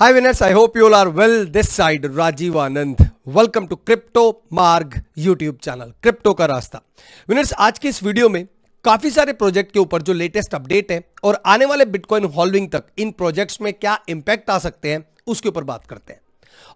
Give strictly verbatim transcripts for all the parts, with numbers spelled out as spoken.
Hi winners, I hope you all are well. This side Rajiv Anand. Welcome to Crypto Marg YouTube channel. Crypto का रास्ता. Winners, आज के इस video में काफी सारे प्रोजेक्ट के ऊपर जो लेटेस्ट अपडेट है और आने वाले बिटकॉइन हॉल्विंग तक इन प्रोजेक्ट्स में क्या इम्पैक्ट आ सकते हैं उसके ऊपर बात करते हैं.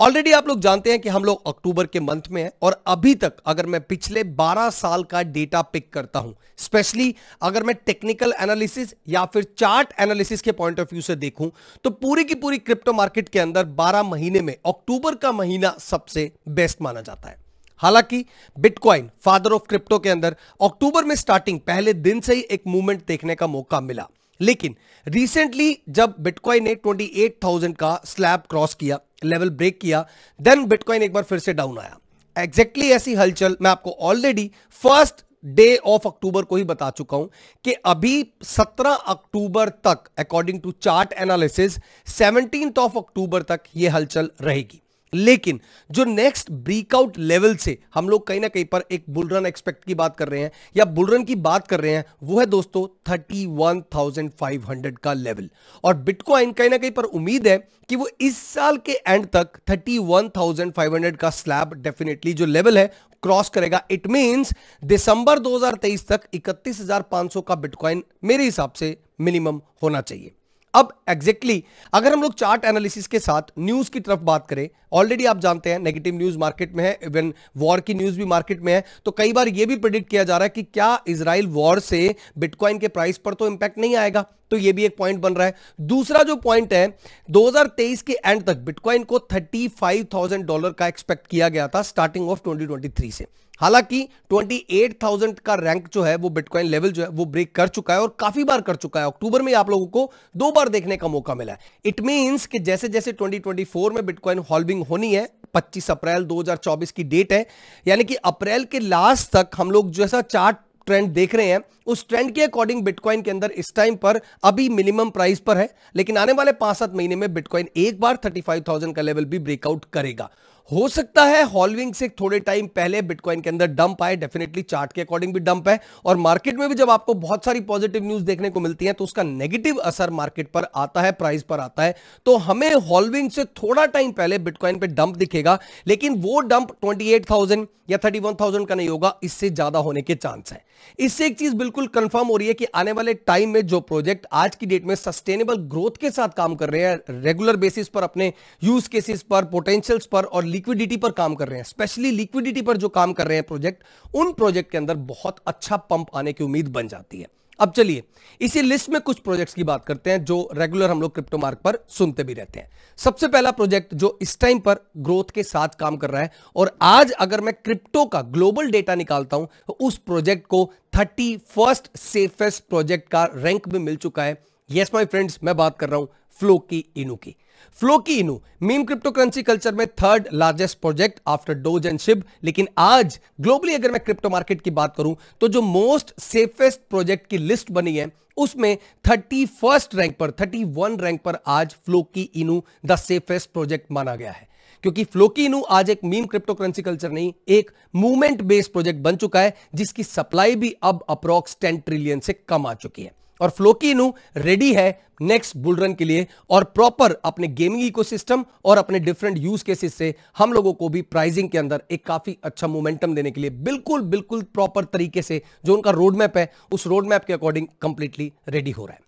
ऑलरेडी आप लोग जानते हैं कि हम लोग अक्टूबर के मंथ में हैं और अभी तक अगर मैं पिछले बारह साल का डेटा पिक करता हूं, स्पेशली अगर मैं टेक्निकल एनालिसिस या फिर चार्ट एनालिसिस के पॉइंट ऑफ व्यू से देखूं तो पूरी की पूरी क्रिप्टो मार्केट के अंदर बारह महीने में अक्टूबर का महीना सबसे बेस्ट माना जाता है. हालांकि बिटकॉइन फादर ऑफ क्रिप्टो के अंदर अक्टूबर में स्टार्टिंग पहले दिन से ही एक मूवमेंट देखने का मौका मिला, लेकिन रिसेंटली जब बिटकॉइन ने अट्ठाईस हज़ार का स्लैब क्रॉस किया, लेवल ब्रेक किया, देन बिटकॉइन एक बार फिर से डाउन आया. एग्जैक्टली ऐसी हलचल मैं आपको already first day of October को ही बता चुका हूं कि अभी सत्रह अक्टूबर तक according to chart analysis seventeenth of October तक यह हलचल रहेगी. लेकिन जो नेक्स्ट ब्रेकआउट लेवल से हम लोग कहीं ना कहीं पर एक बुलरन एक्सपेक्ट की बात कर रहे हैं या बुलरन की बात कर रहे हैं वो है दोस्तों इकतीस हज़ार पाँच सौ का लेवल. और बिटकॉइन कहीं ना कहीं पर उम्मीद है कि वो इस साल के एंड तक इकतीस हज़ार पाँच सौ का स्लैब डेफिनेटली जो लेवल है क्रॉस करेगा. इट मींस दिसंबर दो हज़ार तेईस तक इकतीस हज़ार पाँच सौ का बिटकॉइन मेरे हिसाब से मिनिमम होना चाहिए. अब एग्जैक्टली अगर हम लोग चार्ट एनालिसिस के साथ न्यूज की तरफ बात करें, ऑलरेडी आप जानते हैं नेगेटिव न्यूज मार्केट में है, इवन वॉर की न्यूज भी मार्केट में है, तो कई बार यह भी प्रेडिक्ट किया जा रहा है कि क्या इजराइल वॉर से बिटकॉइन के प्राइस पर तो इंपैक्ट नहीं आएगा, तो यह भी एक पॉइंट बन रहा है. दूसरा जो पॉइंट है दो हज़ार तेईस के एंड तक बिटकॉइन को पैंतीस हज़ार डॉलर का एक्सपेक्ट किया गया था स्टार्टिंग ऑफ दो हज़ार तेईस से. हालांकि अट्ठाईस हज़ार का रैंक जो है वो बिटकॉइन लेवल जो है वो ब्रेक कर चुका है और काफी बार कर चुका है. अक्टूबर में आप लोगों को दो बार देखने का मौका मिला है. इट मींस कि जैसे जैसे दो हज़ार चौबीस में बिटकॉइन हॉल्विंग होनी है, पच्चीस अप्रैल दो हज़ार चौबीस की डेट है, यानी कि अप्रैल के लास्ट तक हम लोग जैसा चार्ट ट्रेंड देख रहे हैं उस ट्रेंड के अकॉर्डिंग बिटकॉइन के अंदर इस टाइम पर अभी मिनिमम प्राइस पर है, लेकिन आने वाले पांच सात महीने में बिटकॉइन एक बार पैंतीस हज़ार का लेवल भी ब्रेकआउट करेगा. हो सकता है हॉल्विंग से थोड़े टाइम पहले बिटकॉइन के अंदर डंप आए, डेफिनेटली चार्ट के अकॉर्डिंग भी डंप है, और मार्केट में भी जब आपको बहुत सारी पॉजिटिव न्यूज देखने को मिलती है तो उसका नेगेटिव असर मार्केट पर आता है, प्राइस पर आता है. तो हमें हॉल्विंग से थोड़ा टाइम पहले बिटकॉइन पे डंप दिखेगा, लेकिन वो डंप अट्ठाईस हज़ार या इकतीस हज़ार का नहीं होगा, इससे ज्यादा होने के चांस है. इससे एक चीज बिल्कुल कंफर्म हो रही है कि आने वाले टाइम में जो प्रोजेक्ट आज की डेट में सस्टेनेबल ग्रोथ के साथ काम कर रहे हैं, रेगुलर बेसिस पर अपने यूज केसेस पर, पोटेंशियल्स पर और लिक्विडिटी पर काम कर रहे हैं, स्पेशली लिक्विडिटी पर जो काम कर रहे हैं प्रोजेक्ट, उन प्रोजेक्ट के अंदर बहुत अच्छा पंप आने की उम्मीद बन जाती है. अब चलिए इसी लिस्ट में कुछ प्रोजेक्ट्स की बात करते हैं जो रेगुलर हम लोग क्रिप्टो मार्ग पर सुनते भी रहते हैं. सबसे पहला प्रोजेक्ट जो इस टाइम पर ग्रोथ के साथ काम कर रहा है और आज अगर मैं क्रिप्टो का ग्लोबल डेटा निकालता हूं तो उस प्रोजेक्ट को थर्टी फर्स्ट सेफेस्ट प्रोजेक्ट का रैंक भी मिल चुका है. यस माय फ्रेंड्स, मैं बात कर रहा हूं फ्लोकी इनू की. Floki Inu meme crypto currency culture में third largest project after Doge and Shib, लेकिन आज ग्लोबली अगर मैं क्रिप्टो मार्केट की बात करूं तो जो मोस्ट सेफेस्ट प्रोजेक्ट की लिस्ट बनी है उसमें थर्टी फर्स्ट रैंक पर थर्टी वन रैंक पर आज फ्लोकी इनू द सेफेस्ट प्रोजेक्ट माना गया है, क्योंकि फ्लोकी इनू आज एक मीम क्रिप्टो करेंसी कल्चर नहीं, एक मूवमेंट बेस्ड प्रोजेक्ट बन चुका है जिसकी सप्लाई भी अब अप्रॉक्स टेन ट्रिलियन से कम आ चुकी है. और फ्लोकी इनू रेडी है नेक्स्ट बुलरन के लिए और प्रॉपर अपने गेमिंग इकोसिस्टम और अपने डिफरेंट यूज केसेस से हम लोगों को भी प्राइसिंग के अंदर एक काफी अच्छा मोमेंटम देने के लिए बिल्कुल बिल्कुल प्रॉपर तरीके से जो उनका रोड मैप है उस रोड मैप के अकॉर्डिंग कंप्लीटली रेडी हो रहा है.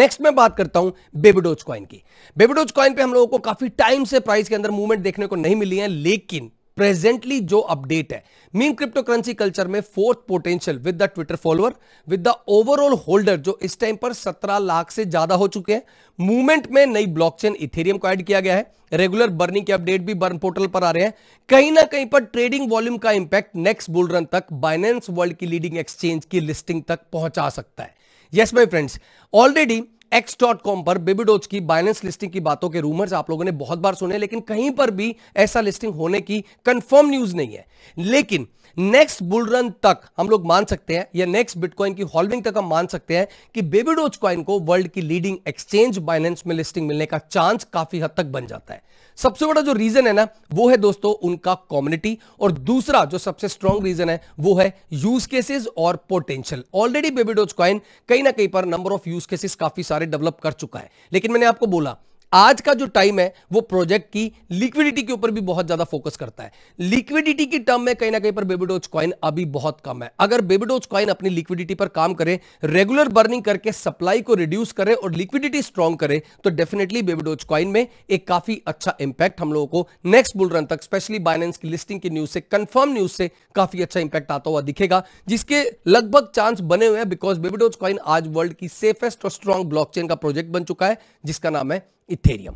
नेक्स्ट मैं बात करता हूं बेबी डोज कॉइन की. बेबी डोज कॉइन पे हम लोगों को काफी टाइम से प्राइस के अंदर मूवमेंट देखने को नहीं मिली है, लेकिन प्रेजेंटली जो अपडेट है मीम क्रिप्टो करेंसी कल्चर में fourth potential with the Twitter follower with the overall holder जो इस टाइम पर सत्रह लाख से ज्यादा हो चुके हैं. मूवमेंट में नई ब्लॉकचेन इथेरियम को ऐड किया गया है, रेगुलर बर्निंग के अपडेट भी बर्न पोर्टल पर आ रहे हैं. कहीं ना कहीं पर ट्रेडिंग वॉल्यूम का इंपैक्ट नेक्स्ट बुल रन तक बाइनेंस वर्ल्ड की लीडिंग एक्सचेंज की लिस्टिंग तक पहुंचा सकता है. Yes my friends, already X dot com पर बेबी डोज की बाइनेंस लिस्टिंग की बातों के रूमर्स आप लोगों ने बहुत बार सुने, लेकिन कहीं पर भी ऐसा लिस्टिंग होने की कंफर्म न्यूज नहीं है. लेकिन नेक्स्ट बुल रन तक हम लोग मान सकते हैं या नेक्स्ट बिटकॉइन की हॉल्विंग तक हम मान सकते हैं कि बेबी डोज कॉइन को वर्ल्ड की लीडिंग एक्सचेंज बाइनेंस में लिस्टिंग मिलने का चांस काफी हद तक बन जाता है. सबसे बड़ा जो रीजन है ना वो है दोस्तों उनका कम्युनिटी, और दूसरा जो सबसे स्ट्रॉन्ग रीजन है वो है यूज केसेस और potential. Already baby Doge coin कहीं ना कहीं पर नंबर ऑफ यूज केसेस काफी सारे डेवलप कर चुका है, लेकिन मैंने आपको बोला आज का जो टाइम है वो प्रोजेक्ट की लिक्विडिटी के ऊपर भी बहुत ज्यादा फोकस करता है। लिक्विडिटी की टर्म में कहीं ना कहीं पर बेबी डोज कॉइन अभी बहुत कम है। अगर बेबी डोज कॉइन अपनी लिक्विडिटी पर काम करे, रेगुलर बर्निंग करके सप्लाई को रिड्यूस करे और लिक्विडिटी स्ट्रॉन्ग करे, तो डेफिनेटली बेबी डोज कॉइन में एक काफी अच्छा इंपैक्ट हम लोगों को नेक्स्ट बुल रन तक, स्पेशली बाइनेंस की लिस्टिंग की न्यूज से, कंफर्म न्यूज से काफी अच्छा इंपैक्ट आता हुआ दिखेगा, जिसके लगभग चांस बने हुए हैं, बिकॉज बेबी डोज कॉइन आज वर्ल्ड की सेफेस्ट और स्ट्रॉन्ग ब्लॉकचेन का प्रोजेक्ट बन चुका है जिसका नाम है इथेरियम।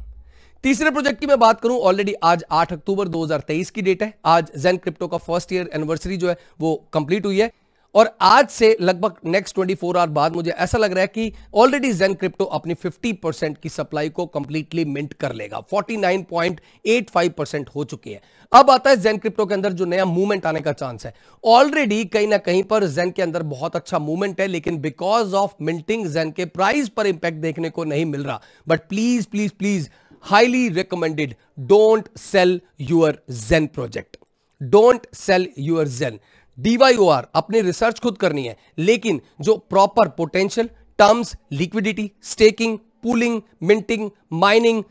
तीसरे प्रोजेक्ट की मैं बात करूं, ऑलरेडी आज आठ अक्टूबर दो हज़ार तेईस की डेट है। आज जेन क्रिप्टो का फर्स्ट ईयर एनिवर्सरी जो है वो कंप्लीट हुई है और आज से लगभग नेक्स्ट चौबीस आवर बाद मुझे ऐसा लग रहा है कि ऑलरेडी जेन क्रिप्टो अपनी पचास परसेंट की सप्लाई को कंप्लीटली मिंट कर लेगा। उनचास पॉइंट आठ पाँच परसेंट हो चुकी है। अब आता है जेन क्रिप्टो के अंदर जो नया मूवमेंट आने का चांस है। ऑलरेडी कहीं ना कहीं पर जेन के अंदर बहुत अच्छा मूवमेंट है, लेकिन बिकॉज ऑफ मिंटिंग जेन के प्राइस पर इंपैक्ट देखने को नहीं मिल रहा। But please please please highly recommended, don't sell your gen project, don't sell your Zen. D Y O R अपनी रिसर्च खुद करनी है, लेकिन जो proper potential, terms, liquidity, staking, pooling, minting, mining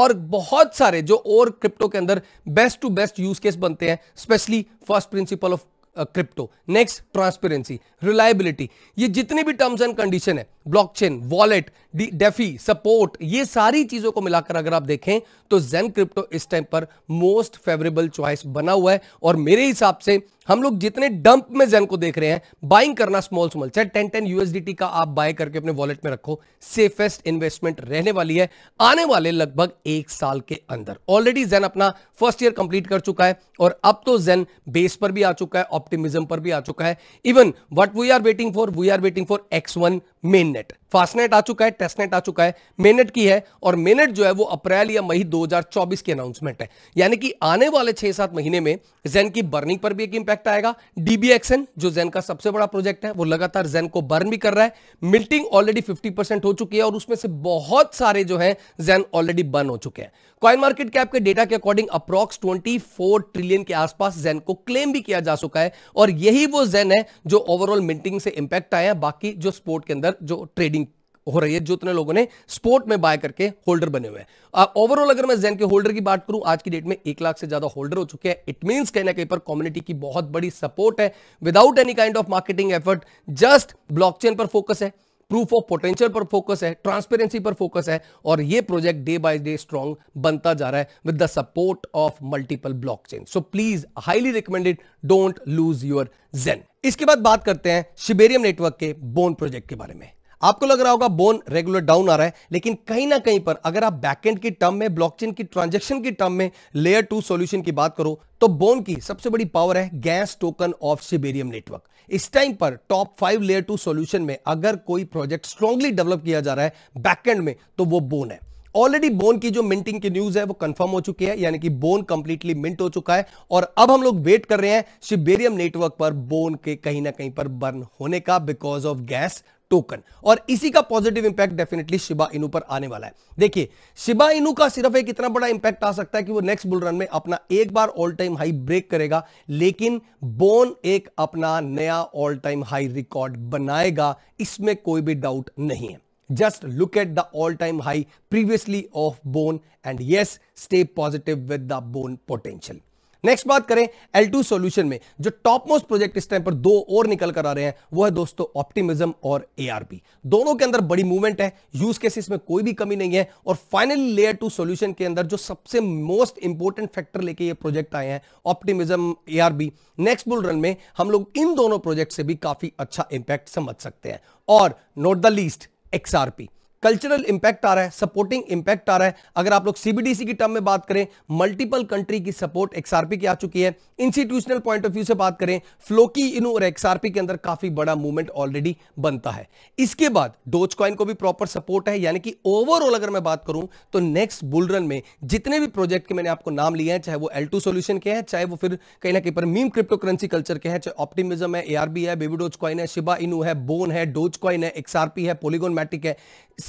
और बहुत सारे जो और क्रिप्टो के अंदर best to best use case बनते हैं, specially first principle of crypto, next transparency, reliability, ये जितनी भी टर्म्स एंड कंडीशन है, ब्लॉकचेन, वॉलेट, डेफी, सपोर्ट, ये सारी चीजों को मिलाकर अगर आप देखें तो जेन क्रिप्टो इस टाइम पर मोस्ट फेवरेबल चॉइस बना हुआ है। और मेरे हिसाब से हम लोग जितने डंप में जेन को देख रहे हैं, बाइंग करना स्मॉल स्मॉल, चाहे टेन टेन यूएसडीटी का आप बाय करके अपने वॉलेट में रखो, सेफेस्ट इन्वेस्टमेंट रहने वाली है आने वाले लगभग एक साल के अंदर। ऑलरेडी जेन अपना फर्स्ट ईयर कंप्लीट कर चुका है और अब तो जेन बेस पर भी आ चुका है, ऑप्टिमिज्म पर भी आ चुका है। Even what we are waiting for, we are waiting for X one mainnet. Fastnet आ चुका है, टेस्टनेट आ चुका है, मेननेट की है और मेननेट जो है वो अप्रैल या मई दो हज़ार चौबीस की अनाउंसमेंट है। यानी कि आने वाले छह सात महीने में जेन की बर्निंग पर भी एक इंपैक्ट आएगा। डीबीएक्सएन जो जेन का सबसे बड़ा प्रोजेक्ट है वो लगातार जेन को बर्न भी कर रहा है। मिल्टिंग ऑलरेडी पचास परसेंट हो चुकी है और उसमें से बहुत सारे जो है जेन ऑलरेडी बर्न हो चुके हैं। कॉइन मार्केट कैप के डेटा के अकॉर्डिंग अप्रॉक्स चौबीस ट्रिलियन के आसपास जेन को क्लेम भी किया जा चुका है और यही वो जेन है जो ओवरऑल मिंटिंग से इंपैक्ट आया। बाकी जो स्पोर्ट के अंदर जो ट्रेडिंग हो रही है, जो इतने लोगों ने स्पोर्ट में बाय करके होल्डर बने हुए हैं, ओवरऑल अगर मैं जेन के होल्डर की बात करूं, आज की डेट में एक लाख से ज्यादा होल्डर हो चुके हैं। इट मींस कहीं ना कहीं पर कम्युनिटी की बहुत बड़ी सपोर्ट है। Without any kind of marketing effort, just blockchain पर फोकस है, प्रूफ ऑफ पोटेंशियल पर फोकस है, ट्रांसपेरेंसी पर फोकस है और ये project day by day strong बनता जा रहा है with the support of multiple blockchain. So please highly recommended, don't lose your जेन। इसके बाद बात करते हैं शिबेरियम नेटवर्क के बोन प्रोजेक्ट के बारे में। आपको लग रहा होगा बोन रेगुलर डाउन आ रहा है, लेकिन कहीं ना कहीं पर अगर आप बैकएंड की टर्म में, ब्लॉकचेन की ट्रांजैक्शन की टर्म में, लेयर टू सॉल्यूशन की बात करो तो बोन की सबसे बड़ी पावर है gas token of Shibarium network. इस टाइम पर top five layer two solution में अगर कोई प्रोजेक्ट स्ट्रांगली डेवलप किया जा रहा है बैकएंड में तो वो बोन है। ऑलरेडी बोन की जो मिंटिंग की न्यूज है वो कंफर्म हो चुकी है, यानी कि बोन कंप्लीटली मिंट हो चुका है और अब हम लोग वेट कर रहे हैं शिबेरियम नेटवर्क पर बोन के कहीं ना कहीं पर बर्न होने का, बिकॉज ऑफ गैस टोकन। और इसी का positive impact definitely Shiba Inu पर आने वाला है। देखिए, शिबा इनू का सिर्फ एक इतना बड़ा इंपैक्ट आ सकता है कि वो नेक्स्ट बुल रन में अपना एक बार ऑल टाइम हाई ब्रेक करेगा, लेकिन बोन एक अपना नया ऑल टाइम हाई रिकॉर्ड बनाएगा, इसमें कोई भी डाउट नहीं है। Just look at the all-time high previously of Bone and yes, stay positive with the Bone potential. Next बात करें L टू सॉल्यूशन में जो टॉप मोस्ट प्रोजेक्ट इस टाइम पर दो और निकल कर आ रहे हैं, वो है दोस्तों ऑप्टिमिज्म और A R P। दोनों के अंदर बड़ी मूवमेंट है, यूज केसेस में कोई भी कमी नहीं है और फाइनली लेयर टू सॉल्यूशन के अंदर जो सबसे मोस्ट इंपोर्टेंट फैक्टर लेके ये प्रोजेक्ट आए हैं, optimism, A R P, next bull run में हम लोग इन दोनों प्रोजेक्ट से भी काफी अच्छा इंपैक्ट समझ सकते हैं। और not the least, X R P cultural impact आ रहा है, सपोर्टिंग इंपैक्ट आ रहा है। अगर आप लोग C B D C की टर्म में बात करें, मल्टीपल कंट्री की सपोर्ट X R P की आ चुकी है। इंस्टीट्यूशनल पॉइंट ऑफ व्यू से बात करें, फ्लोकी इनू और X R P के अंदर काफी बड़ा मूवमेंट ऑलरेडी बनता है। इसके बाद डोज कॉइन को भी प्रॉपर सपोर्ट है, यानी कि ओवरऑल अगर मैं बात करूं तो नेक्स्ट बुल रन में जितने भी प्रोजेक्ट के मैंने आपको नाम लिए हैं, चाहे वो L टू सॉल्यूशन के हैं, चाहे वो फिर कहीं ना कहीं पर मीम क्रिप्टो करेंसी कल्चर के हैं, चाहे ऑप्टिमिज्म है, A R B है, बेबी डोज कॉइन है, शिबा इनू है, बोन है, डोज कॉइन है, X R P है, पॉलीगॉन मैटिक है,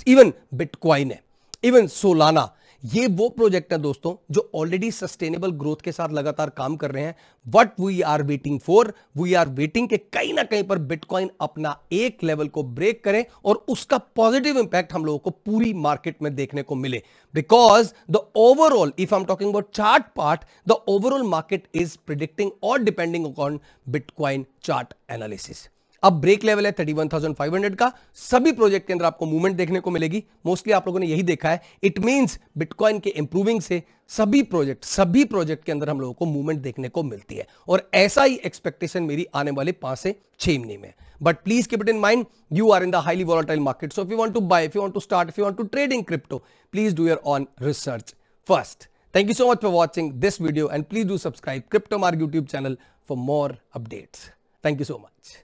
इवन बिटकॉइन है, इवन सोलाना, ये वो प्रोजेक्ट है दोस्तों जो ऑलरेडी सस्टेनेबल ग्रोथ के साथ लगातार काम कर रहे हैं। What we are waiting for, we are waiting के कहीं ना कहीं पर बिटकॉइन अपना एक लेवल को ब्रेक करें और उसका पॉजिटिव इंपैक्ट हम लोगों को पूरी मार्केट में देखने को मिले, because the overall, if I am talking about chart part, the overall market is predicting और depending on bitcoin chart analysis. अब ब्रेक लेवल है thirty one thousand five hundred का, सभी प्रोजेक्ट के अंदर आपको मूवमेंट देखने को मिलेगी, मोस्टली आप लोगों ने यही देखा है। इट मींस बिटकॉइन के इंप्रूविंग से सभी प्रोजेक्ट सभी प्रोजेक्ट के अंदर हम लोगों को मूवमेंट देखने को मिलती है और ऐसा ही एक्सपेक्टेशन मेरी आने वाले पांच से छह महीने में। But please keep it in mind, you are in the highly volatile market, so if you want to buy, if you want to start, if you want to trade in crypto, please do your own research first. Thank you so much for watching this video, and please do subscribe CryptoMarg YouTube channel for more updates. Thank you so much.